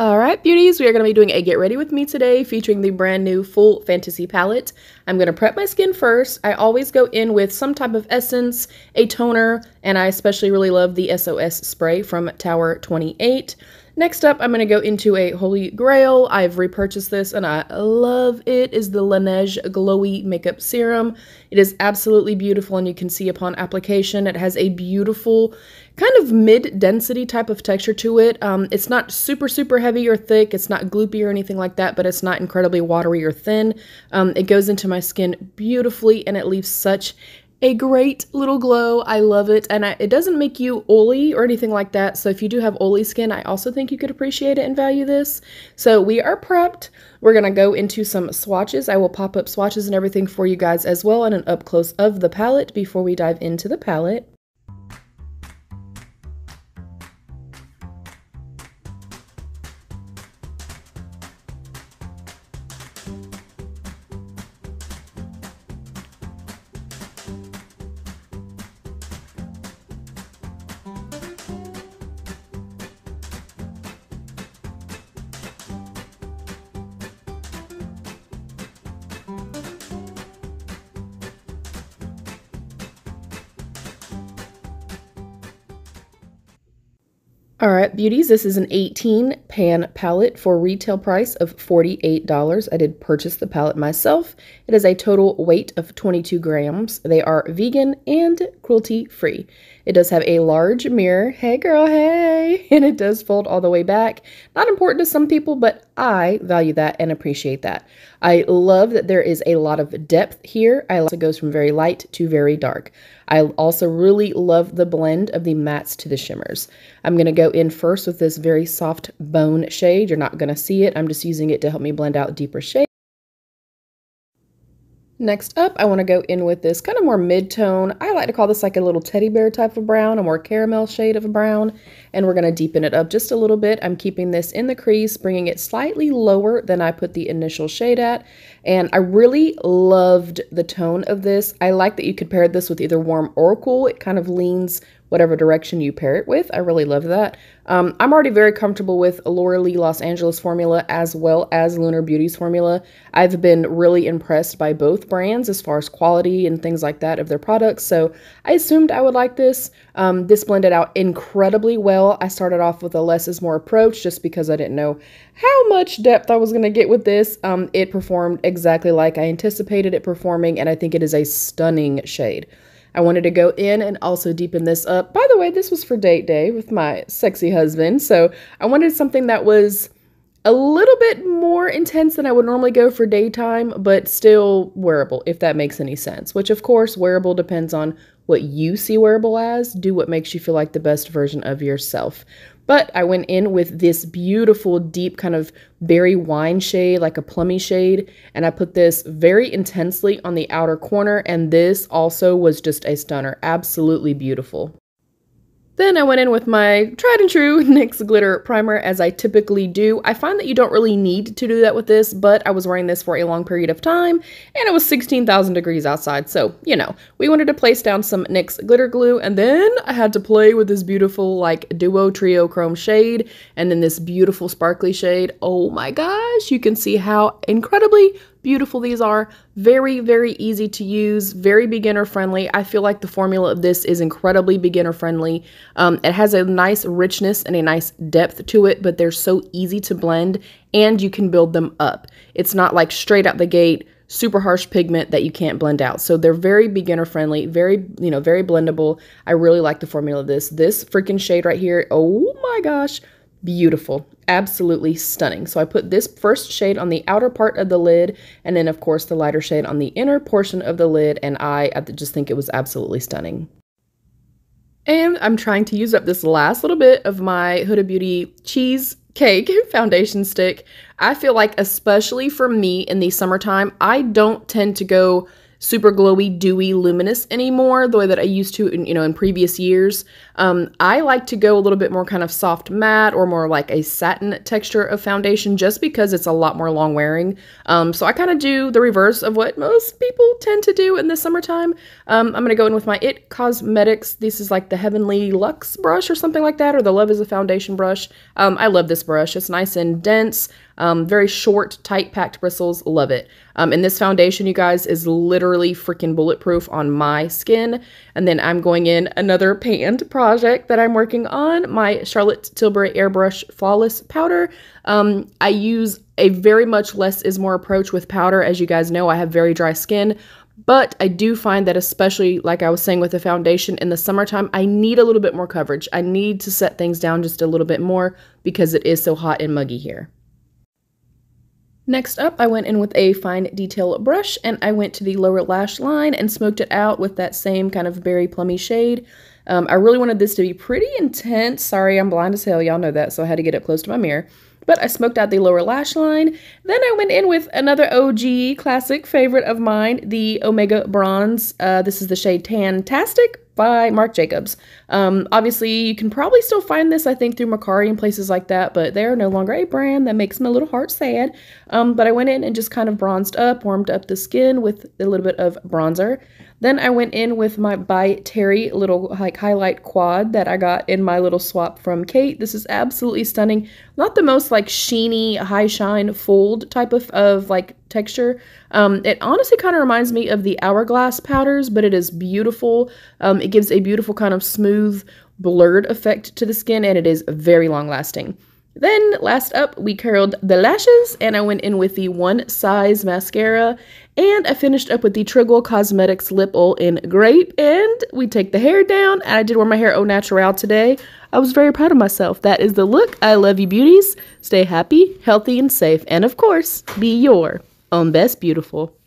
Alright beauties, we are going to be doing a Get Ready With Me today featuring the brand new Fool Fantasy Palette. I'm going to prep my skin first. I always go in with some type of essence, a toner, and I especially really love the SOS spray from Tower 28. Next up, I'm going to go into a Holy Grail. I've repurchased this and I love it. It's the Laneige Glowy Makeup Serum. It is absolutely beautiful and you can see upon application it has a beautiful kind of mid-density type of texture to it. It's not super, super heavy or thick. It's not gloopy or anything like that, but it's not incredibly watery or thin. It goes into my skin beautifully and it leaves such a great little glow. I love it, and it doesn't make you oily or anything like that, so if you do have oily skin, I also think you could appreciate it and value this. So we are prepped. We're going to go into some swatches. I will pop up swatches and everything for you guys as well, and an up close of the palette before we dive into the palette. Alright beauties, this is an 18 pan palette for retail price of $48. I did purchase the palette myself. It has a total weight of 22 grams. They are vegan and cruelty free. It does have a large mirror, hey girl, hey, and it does fold all the way back. Not important to some people, but I value that and appreciate that. I love that there is a lot of depth here. I like it goes from very light to very dark. I also really love the blend of the mattes to the shimmers. I'm going to go in first with this very soft bone shade. You're not going to see it. I'm just using it to help me blend out deeper shades. Next up, I want to go in with this kind of more mid-tone. I like to call this like a little teddy bear type of brown, a more caramel shade of brown, and we're going to deepen it up just a little bit. I'm keeping this in the crease, bringing it slightly lower than I put the initial shade at, and I really loved the tone of this. I like that you could pair this with either warm or cool. It kind of leans whatever direction you pair it with. I really love that. I'm already very comfortable with Laura Lee Los Angeles formula as well as Lunar Beauty's formula. I've been really impressed by both brands as far as quality and things like that of their products, so I assumed I would like this. This blended out incredibly well. I started off with a less is more approach just because I didn't know how much depth I was going to get with this. It performed exactly like I anticipated it performing, and I think it is a stunning shade. I wanted to go in and also deepen this up. By the way, this was for date day with my sexy husband, so I wanted something that was a little bit more intense than I would normally go for daytime, but still wearable, if that makes any sense. Which, of course, wearable depends on what you see wearable as. Do what makes you feel like the best version of yourself. But I went in with this beautiful, deep kind of berry wine shade, like a plummy shade, and I put this very intensely on the outer corner, and this also was just a stunner. Absolutely beautiful. Then I went in with my tried and true NYX glitter primer, as I typically do. I find that you don't really need to do that with this, but I was wearing this for a long period of time, and it was 16,000 degrees outside, so, you know, we wanted to place down some NYX glitter glue, and then I had to play with this beautiful, like, duo trio chrome shade, and then this beautiful sparkly shade. Oh my gosh, you can see how incredibly beautiful these are. Very, very easy to use, very beginner friendly. I feel like the formula of this is incredibly beginner friendly. It has a nice richness and a nice depth to it, but they're so easy to blend and you can build them up. It's not like straight out the gate, super harsh pigment that you can't blend out. So they're very beginner friendly, very, you know, very blendable. I really like the formula of this. This freaking shade right here, oh my gosh, beautiful. Absolutely stunning. So I put this first shade on the outer part of the lid, and then of course the lighter shade on the inner portion of the lid, and I just think it was absolutely stunning. And I'm trying to use up this last little bit of my Huda Beauty Cheesecake foundation stick. I feel like, especially for me in the summertime, I don't tend to go super glowy, dewy, luminous anymore the way that I used to in previous years. I like to go a little bit more kind of soft matte or more like a satin texture of foundation just because it's a lot more long wearing. So I kind of do the reverse of what most people tend to do in the summertime. I'm going to go in with my It Cosmetics. This is like the Heavenly Luxe brush or something like that, or the Love is a Foundation brush. I love this brush. It's nice and dense. Very short, tight packed bristles. Love it. And this foundation, you guys, is literally freaking bulletproof on my skin. And then I'm going in another pan project that I'm working on, my Charlotte Tilbury Airbrush Flawless Powder. I use a very much less is more approach with powder. As you guys know, I have very dry skin. But I do find that, especially like I was saying with the foundation in the summertime, I need a little bit more coverage. I need to set things down just a little bit more because it is so hot and muggy here. Next up, I went in with a fine detail brush and I went to the lower lash line and smoked it out with that same kind of berry plummy shade. I really wanted this to be pretty intense. Sorry, I'm blind as hell. Y'all know that. So I had to get up close to my mirror. But I smoked out the lower lash line. Then I went in with another OG classic favorite of mine, the Omega Bronze. This is the shade Tan Tastic by Marc Jacobs. Obviously, you can probably still find this, I think, through Mercari and places like that, but they're no longer a brand. That makes my little heart sad. But I went in and just kind of bronzed up, warmed up the skin with a little bit of bronzer. Then I went in with my By Terry little like highlight quad that I got in my little swap from Kate. This is absolutely stunning. Not the most like sheeny, high shine, fold type of like texture. It honestly kind of reminds me of the Hourglass powders, but it is beautiful. It gives a beautiful kind of smooth, blurred effect to the skin, and it is very long lasting. Then last up, we curled the lashes and I went in with the One Size Mascara and I finished up with the Trigwell Cosmetics Lip Oil in Grape, and we take the hair down. And I did wear my hair au naturel today. I was very proud of myself. That is the look. I love you beauties. Stay happy, healthy, and safe. And of course, be your own best beautiful.